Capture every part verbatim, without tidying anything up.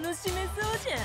楽しめそうじゃん。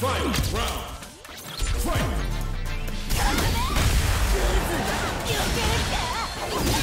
Fight! Round! Fight!